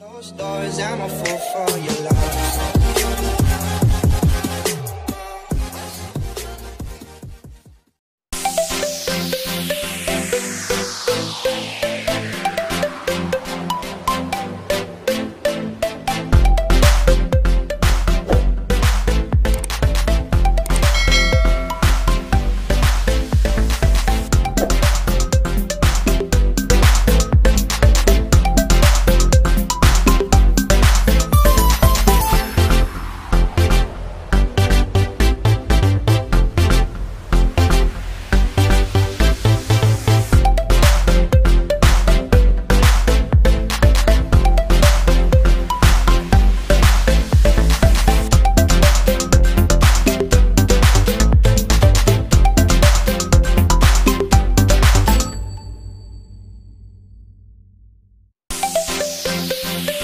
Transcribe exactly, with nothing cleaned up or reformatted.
Close doors, I'm a fool for your love. We'll be right back.